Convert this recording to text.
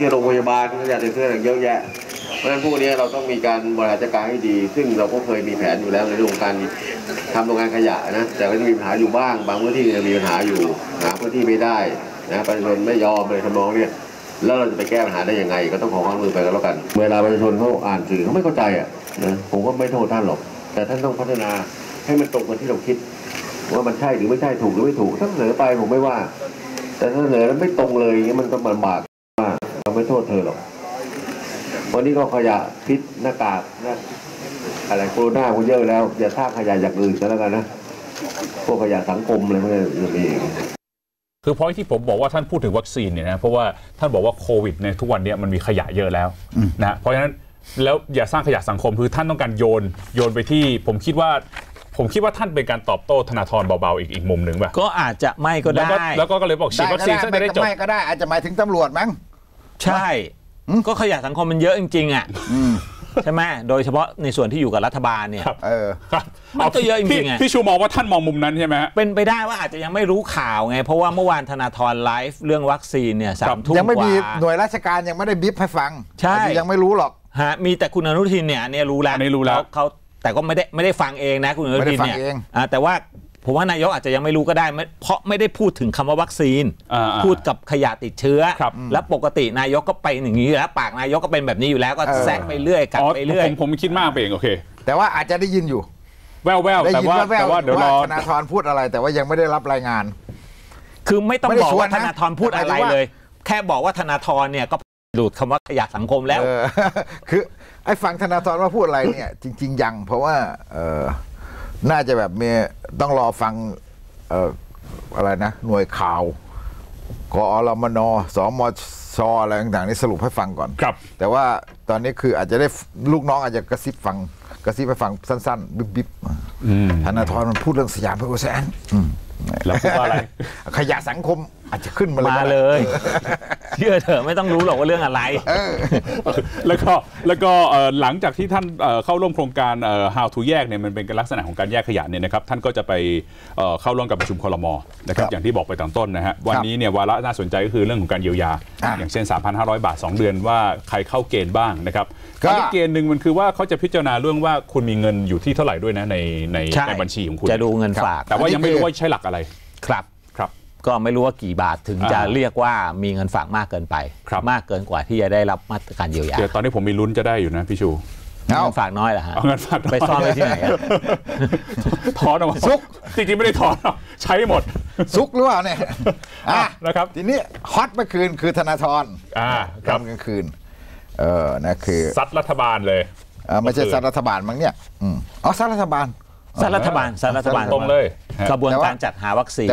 ที่โรงพยาบาลที่จะติดเชื้อเยอะแยะเพราะฉะนั้นพวกนี้เราต้องมีการบริหารจัดการให้ดีซึ่งเราก็เคยมีแผนอยู่แล้วในเรื่องการทำโรงงานขยะนะแต่ก็จะมีปัญหาอยู่บ้างบางพื้นที่จะมีปัญหาอยู่หาพื้นที่ไม่ได้นะประชาชนไม่ยอมเลยทำนองเนี่ยแล้วเราจะไปแก้ปัญหาได้ยังไงก็ต้องขอความร่วมมือไปกันแล้วกันเวลาประชาชนเขาอ่านสื่อเขาไม่เข้าใจอ่ะนะผมก็ไม่โทษท่านหรอกแต่ท่านต้องพัฒนาให้มันตรงกับที่เราคิดว่ามันใช่หรือไม่ใช่ถูกหรือไม่ถูกถ้าเสนอไปผมไม่ว่าแต่ถ้าเสนอแล้วไม่ตรงเลยมันก็ลำบากมากเราไม่โทษเธอหรอกวันนี้ก็ขยะพิษหน้ากากนะอะไรโควิดมันเยอะแล้วอย่าสร้างขยะอย่างอื่นก็แล้วกันนะพวกขยะสังคมอะไรพวกนี้มีคือพอยที่ผมบอกว่าท่านพูดถึงวัคซีนเนี่ยนะเพราะว่าท่านบอกว่าโควิดในทุกวันนี้มันมีขยะเยอะแล้วนะเพราะฉะนั้นแล้วอย่าสร้างขยะสังคมคือท่านต้องการโยนไปที่ผมคิดว่าท่านเป็นการตอบโต้ธนาธรเบาๆอีกมุมหนึ่งป่ะก็อาจจะไม่ก็ได้แล้วก็เลยบอกฉีดวัคซีนซะจะได้จบไม่ก็ได้อาจจะหมายถึงตำรวจมั้งใช่ก็ขยะสังคมมันเยอะจริงๆอ่ะใช่ไหมโดยเฉพาะในส่วนที่อยู่กับรัฐบาลเนี่ยมันก็เยอะจริงๆไงพี่ชูมองว่าท่านมองมุมนั้นใช่ไหมเป็นไปได้ว่าอาจจะยังไม่รู้ข่าวไงเพราะว่าเมื่อวานธนาธรไลฟ์เรื่องวัคซีนเนี่ย3 ทุ่มยังไม่มีหน่วยราชการยังไม่ได้บิ๊บให้ฟังใช่ยังไม่รู้หรอกฮะมีแต่คุณอนุทินเนี่ยรู้แล้วเขาแต่ก็ไม่ได้ฟังเองนะคุณอนุทินเนี่ยแต่ว่าผมว่านายกอาจจะยังไม่รู้ก็ได้เพราะไม่ได้พูดถึงคำว่าวัคซีนพูดกับขยะติดเชื้อและปกตินายกก็ไปอย่างนี้อยู่แล้วปากนายกก็เป็นแบบนี้อยู่แล้วก็แซกไปเรื่อยกัดไปเรื่อยผมคิดมากไปเองโอเคแต่ว่าอาจจะได้ยินอยู่แววๆแต่ว่าเดี๋ยวรอธนาธรพูดอะไรแต่ว่ายังไม่ได้รับรายงานคือไม่ต้องบอกว่าธนาธรพูดอะไรเลยแค่บอกว่าธนาธรเนี่ยก็หลุดคำว่าขยะสังคมแล้วคือไอ้ฟังธนาธรว่าพูดอะไรเนี่ยจริงๆยังเพราะว่าน่าจะแบบมีต้องรอฟังอะไรนะหน่วยข่าวกอรมนสมชอะไรต่างๆนี่สรุปให้ฟังก่อนครับแต่ว่าตอนนี้คืออาจจะได้ลูกน้องอาจจะกระซิบให้ฟังสั้นๆบิ๊บธนาธรมันพูดเรื่องสยามเพชรแสนแล้วพูดว่าอะไรขยะสังคมอาจจะขึ้นมาเลยเชื่อเถอะไม่ต้องรู้หรอกว่าเรื่องอะไรแล้วก็หลังจากที่ท่านเข้าร่วมโครงการ How to แยกเนี่ยมันเป็นลักษณะของการแยกขยะเนี่ยนะครับท่านก็จะไปเข้าร่วมกับประชุมครม.นะครับอย่างที่บอกไปตอนต้นนะฮะวันนี้เนี่ยวาระน่าสนใจก็คือเรื่องของการเยียวยาอย่างเช่น 3,500 บาท 2 เดือนว่าใครเข้าเกณฑ์บ้างนะครับแล้วเกณฑ์หนึ่งมันคือว่าเขาจะพิจารณาเรื่องว่าคุณมีเงินอยู่ที่เท่าไหร่ด้วยนะในบัญชีของคุณจะดูเงินฝากแต่ว่ายังไม่รู้ว่าใช้หลักอะไรครับก็ไม่รู้ว่ากี่บาทถึงจะเรียกว่ามีเงินฝากมากเกินไปมากเกินกว่าที่จะได้รับมาตรการเยียวยาตอนนี้ผมมีลุ้นจะได้อยู่นะพี่ชูเงินฝากน้อยเหรอฮะเอาเงินฝากไปซ่อนไว้ที่ไหนถอนออกมาซุกจริงๆไม่ได้ถอนใช้หมดซุกหรือเปล่าเนี่ยนะครับทีนี้ฮอตเมื่อคืนคือธนาธรกลางคืนนะคือซัดรัฐบาลเลยไม่ใช่ซัดรัฐบาลมั้งเนี่ยซัดรัฐบาลตรงเลยกระบวนการจัดหาวัคซีน